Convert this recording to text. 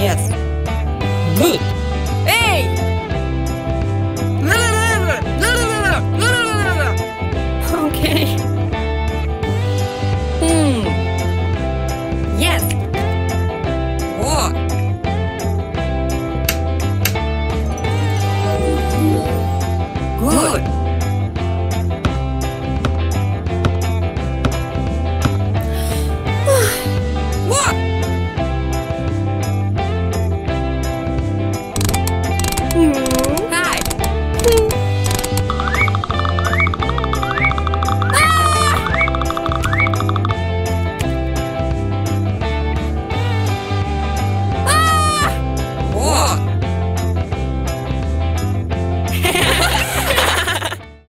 Yes. Good. Hey!